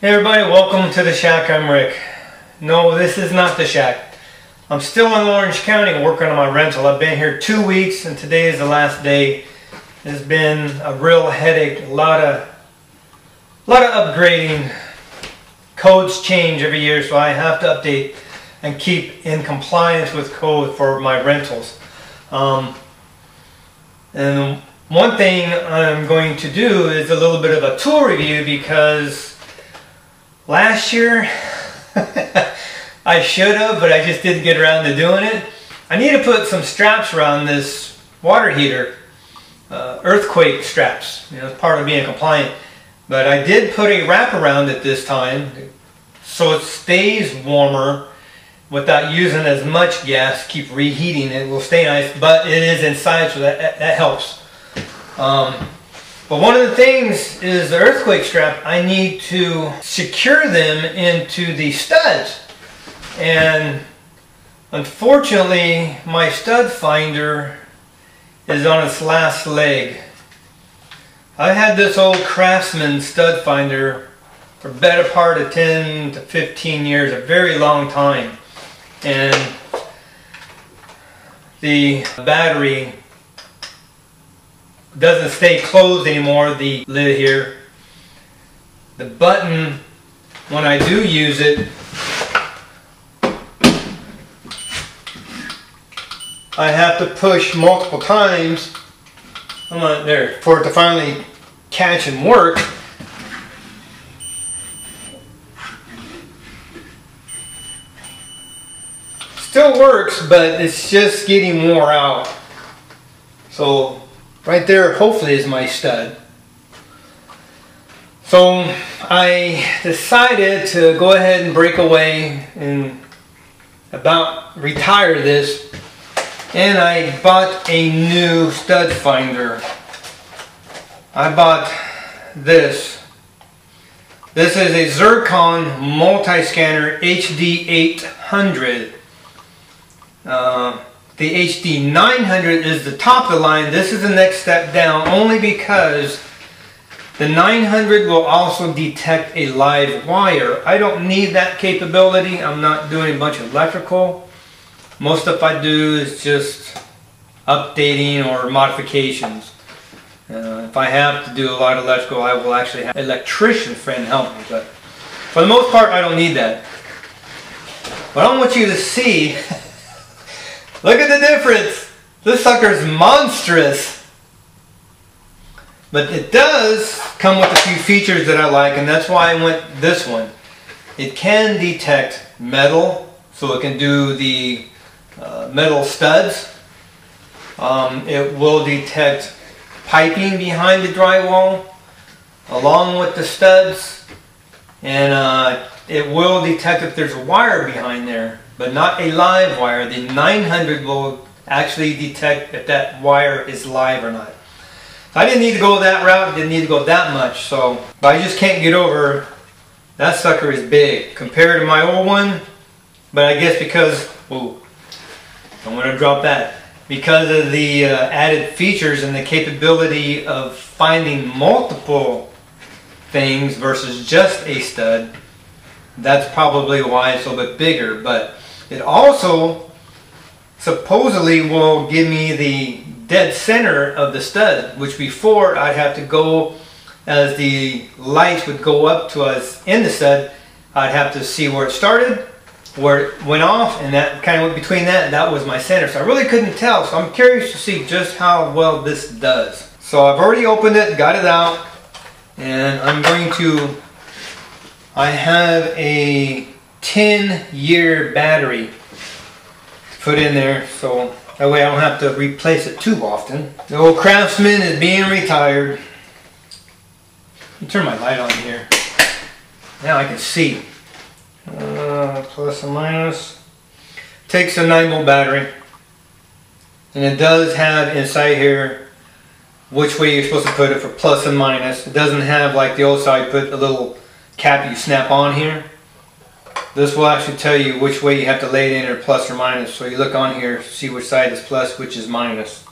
Hey everybody, welcome to The Shack. I'm Rick. No, this is not The Shack. I'm still in Orange County working on my rental. I've been here 2 weeks and today is the last day. It's been a real headache, a lot of upgrading. Codes change every year, so I have to update and keep in compliance with code for my rentals. And one thing I'm going to do is a little bit of a tool review because last year, I should have, but I just didn't get around to doing it. I need to put some straps around this water heater, earthquake straps. You know, it's part of being compliant. But I did put a wrap around it this time, so it stays warmer without using as much gas. Keep reheating it; will stay nice. But it is inside, so that helps. But one of the things is the earthquake strap, I need to secure them into the studs. And unfortunately, my stud finder is on its last leg. I've had this old Craftsman stud finder for the better part of 10 to 15 years, a very long time. And the battery doesn't stay closed anymore, the lid here. The button, when I do use it, I have to push multiple times for it to finally catch and work. Still works, but it's just getting wore out. So right there, hopefully, is my stud. So I decided to go ahead and break away and retire this, and I bought a new stud finder. I bought this. This is a Zircon MultiScanner HD 800. The HD 900 is the top of the line. This is the next step down only because the 900 will also detect a live wire. I don't need that capability. I'm not doing a bunch of electrical. Most stuff I do is just updating or modifications. If I have to do a lot of electrical, I will actually have an electrician friend help me. But for the most part, I don't need that. But I want you to see. Look at the difference! This sucker's monstrous! But it does come with a few features that I like, and that's why I went this one. It can detect metal, so it can do the metal studs. It will detect piping behind the drywall, along with the studs, and it will detect if there's a wire behind there, but not a live wire. The 900 will actually detect if that wire is live or not. So I didn't need to go that route, didn't need to go that much, so. But I just can't get over, that sucker is big compared to my old one, but I guess because, ooh, I'm gonna drop that. Because of the added features and the capability of finding multiple things versus just a stud, that's probably why it's a little bit bigger, but it also supposedly will give me the dead center of the stud, which before I'd have to go, as the lights would go up to us in the stud, I'd have to see where it started, where it went off, and that kind of went between that, and that was my center. So I really couldn't tell, so I'm curious to see just how well this does. So I've already opened it, got it out, and I'm going to, I have a 10-year battery to put in there, so that way I don't have to replace it too often. The old Craftsman is being retired. Let me turn my light on here. Now I can see. Plus and minus. Takes a 9-volt battery. And it does have inside here which way you're supposed to put it for plus and minus. It doesn't have like the old side, put a little cap you snap on here. This will actually tell you which way you have to lay it in, or plus or minus. So you look on here, see which side is plus, which is minus.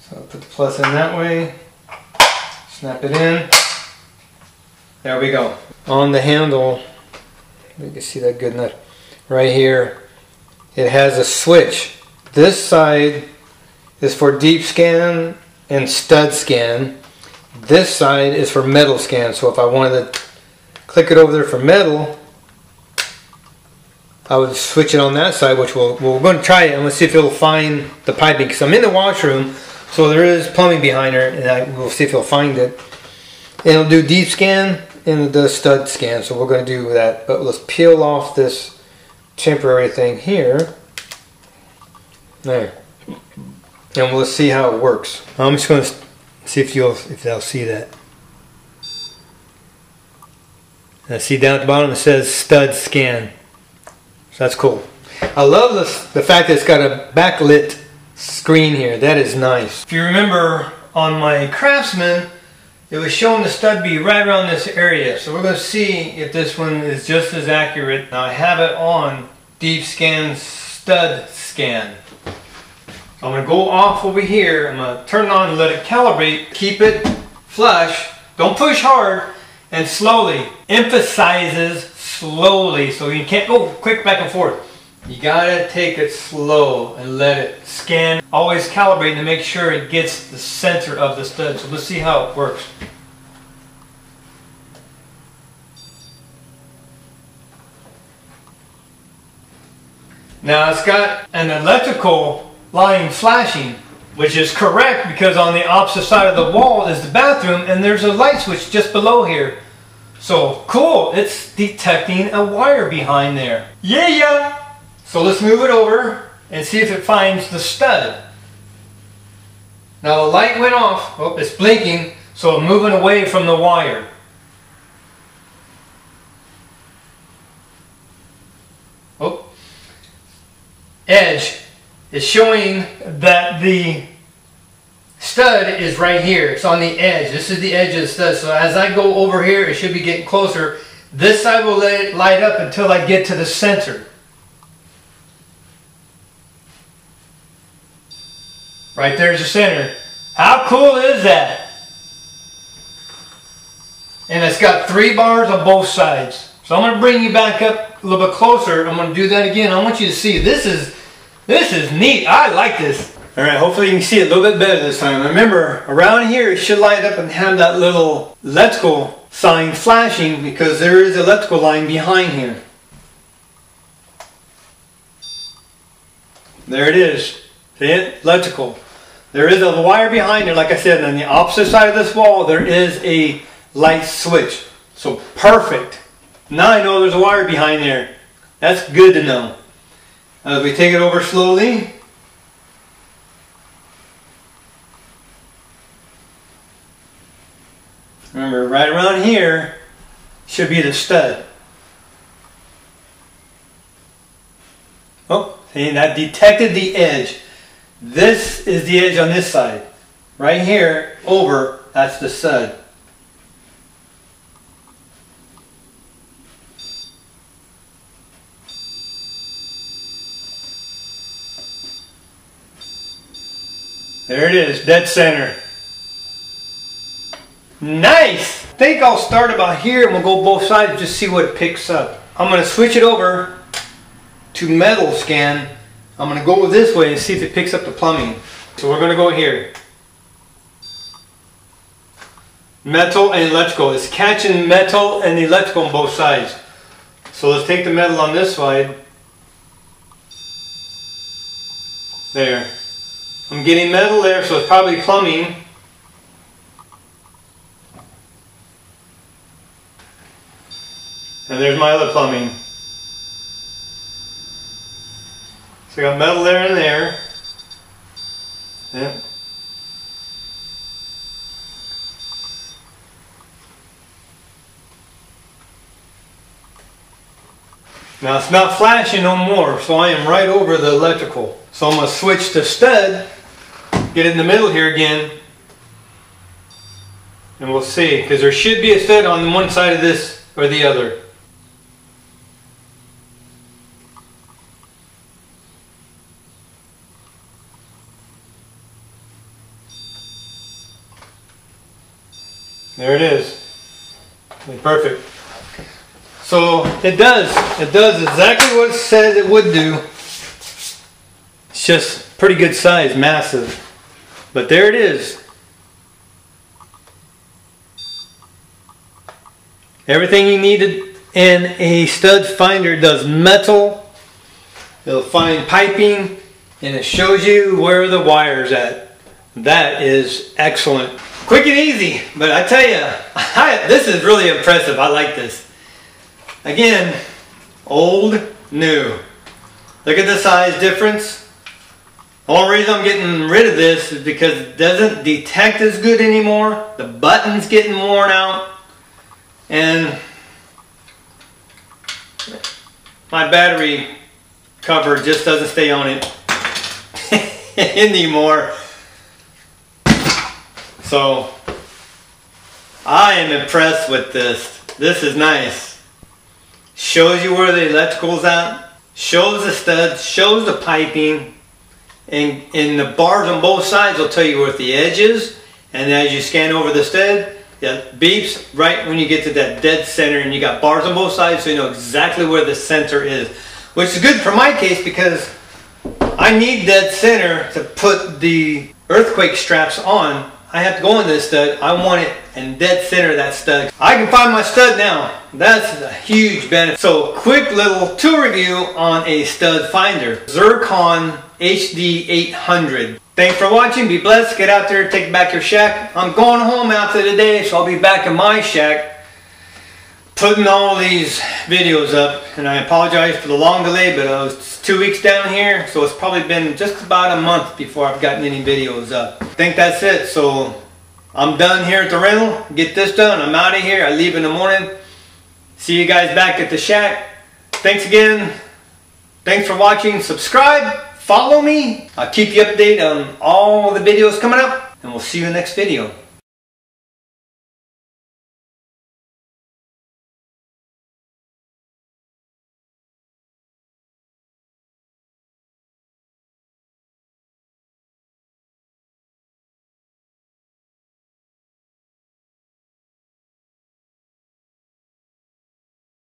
So put the plus in that way, snap it in. There we go. On the handle, you can see that good nut right here. It has a switch. This side is for deep scan and stud scan. This side is for metal scan. So if I wanted to click it over there for metal, I would switch it on that side, which we're going to try it and let's see if it'll find the piping. Because I'm in the washroom, so there is plumbing behind her, and we'll see if it'll find it. And it'll do deep scan and it does stud scan, so we're going to do that. But let's peel off this temporary thing here. There. And we'll see how it works. I'm just going to see if they'll see that. And see down at the bottom it says stud scan. So that's cool. I love the fact that it's got a backlit screen here. That is nice. If you remember on my Craftsman, it was showing the stud be right around this area. So we're going to see if this one is just as accurate. Now I have it on deep scan, stud scan. I'm going to go off over here. I'm going to turn it on and let it calibrate. Keep it flush. Don't push hard. And slowly. Emphasizes slowly. So you can't go quick back and forth. You gotta take it slow and let it scan. Always calibrating to make sure it gets the center of the stud. So let's see how it works. Now it's got an electrical line flashing, which is correct because on the opposite side of the wall is the bathroom and there's a light switch just below here. So cool, it's detecting a wire behind there. Yeah. So let's move it over and see if it finds the stud. Now the light went off. Oh, it's blinking, so I'm moving away from the wire. Oh, edge is showing that the stud is right here. It's on the edge. This is the edge of the stud. So as I go over here, it should be getting closer. This side will let it light up until I get to the center. Right there's the center. How cool is that? And it's got 3 bars on both sides. So I'm going to bring you back up a little bit closer. I'm going to do that again. I want you to see. This is neat. I like this. All right, hopefully you can see it a little bit better this time. Remember, around here it should light up and have that little electrical sign flashing because there is an electrical line behind here. There it is. See it? Electrical. There is a wire behind it, like I said, and on the opposite side of this wall there is a light switch. So perfect. Now I know there's a wire behind there. That's good to know. As we take it over slowly. Remember, right around here should be the stud. Oh, see, that detected the edge. This is the edge on this side. Right here, over, that's the stud. There it is, dead center. Nice! I think I'll start about here and we'll go both sides and just see what it picks up. I'm going to switch it over to metal scan. I'm going to go this way and see if it picks up the plumbing. So we're going to go here. Metal and electrical. It's catching metal and the electrical on both sides. So let's take the metal on this side. There. I'm getting metal there, so it's probably plumbing. And there's my other plumbing. So I got metal there and there. Yeah. Now it's not flashing no more, so I am right over the electrical. So I'm going to switch to stud, get in the middle here again, and we'll see, because there should be a stud on one side of this or the other. There it is. Perfect. So it does exactly what it says it would do. It's just pretty good size, massive. But there it is. Everything you needed in a stud finder. Does metal, it'll find piping, and it shows you where the wire's at. That is excellent. Quick and easy, but I tell you, this is really impressive. I like this. Again, old, new. Look at the size difference. The only reason I'm getting rid of this is because it doesn't detect as good anymore. The button's getting worn out. And my battery cover just doesn't stay on it anymore. So I am impressed with this. This is nice. Shows you where the electrical's at, shows the studs, shows the piping, and the bars on both sides will tell you where the edge is, and as you scan over the stud, that beeps right when you get to that dead center, and you got bars on both sides, so you know exactly where the center is, which is good for my case because I need dead center to put the earthquake straps on. I have to go in this stud. I want it in dead center of that stud. I can find my stud now. That's a huge benefit. So quick little tool review on a stud finder, Zircon HD 800. Thanks for watching. Be blessed. Get out there. Take back your shack. I'm going home after today, so I'll be back in my shack putting all these videos up. And I apologize for the long delay, but I was 2 weeks down here, so it's probably been just about a month before I've gotten any videos up. I think that's it. So I'm done here at the rental. Get this done. I'm out of here. I leave in the morning. See you guys back at the shack. Thanks again. Thanks for watching. Subscribe. Follow me. I'll keep you updated on all the videos coming up, and we'll see you in the next video.